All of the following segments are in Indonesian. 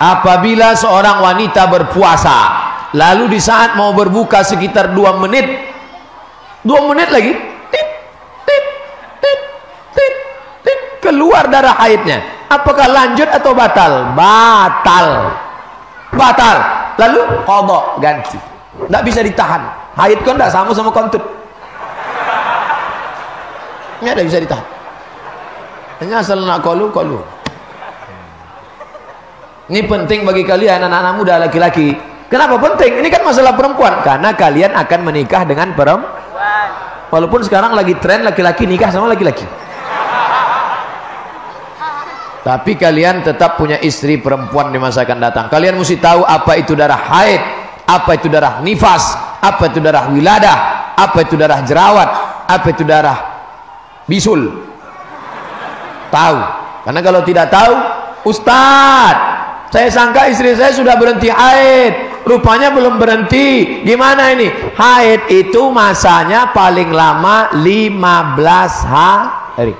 apabila seorang wanita berpuasa, lalu di saat mau berbuka sekitar 2 menit, 2 menit lagi tit, tit, tit, tit, tit, keluar darah haidnya, apakah lanjut atau batal? Batal, batal. Lalu qadha, ganti, nggak bisa ditahan. Haid kan nggak sama sama kontut, nggak ada bisa ditahan, hanya asal nak kolu. Ini penting bagi kalian anak-anak muda laki-laki. Kenapa penting? Ini kan masalah perempuan, karena kalian akan menikah dengan perempuan. Walaupun sekarang lagi tren laki-laki nikah sama laki-laki, tapi kalian tetap punya istri perempuan di masa akan datang. Kalian mesti tahu apa itu darah haid, apa itu darah nifas, apa itu darah wiladah, apa itu darah jerawat, apa itu darah bisul. Tahu, karena kalau tidak tahu, Ustadz, saya sangka istri saya sudah berhenti haid, rupanya belum berhenti. Gimana ini? Haid itu masanya paling lama 15 hari.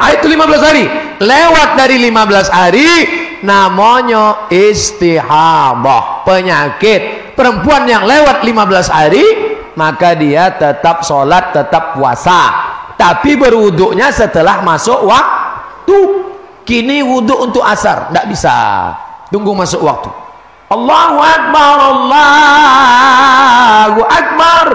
Haid itu 15 hari. Lewat dari 15 hari namanya istihadhah, penyakit. Perempuan yang lewat 15 hari maka dia tetap sholat, tetap puasa, tapi berwuduknya setelah masuk waktu. Kini wuduk untuk asar tidak bisa, tunggu masuk waktu. Allahu Akbar, Allahu Akbar,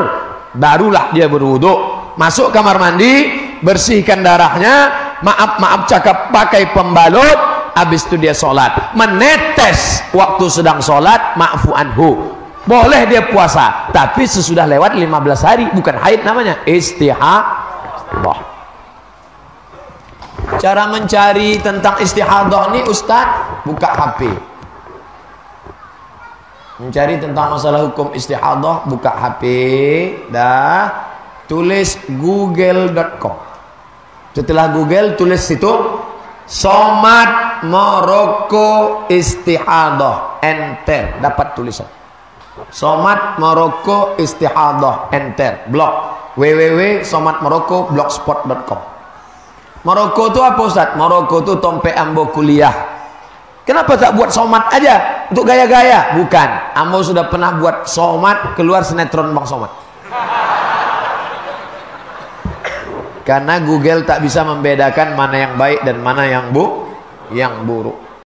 barulah dia berwuduk, masuk kamar mandi, bersihkan darahnya, maaf cakap, pakai pembalut, habis itu dia sholat, menetes waktu sedang sholat, ma'fu anhu, boleh dia puasa, tapi sesudah lewat 15 hari bukan haid namanya, istihadhah. Cara mencari tentang istihadhah ini, Ustadz, buka HP, mencari tentang masalah hukum istihadhah, buka HP, dah, tulis google.com. Setelah Google, tulis situ Somad Moroko istihadhah, enter, dapat tulisan Somad Moroko istihadhah, enter, blog www.somadmoroko.blogspot.com. Moroko itu apa, Ustaz? Moroko itu Tompe Ambo kuliah. Kenapa tak buat Somad aja untuk gaya-gaya? Bukan, Ambo sudah pernah buat Somad, keluar sinetron Bang Somad. Karena Google tak bisa membedakan mana yang baik dan mana yang buruk.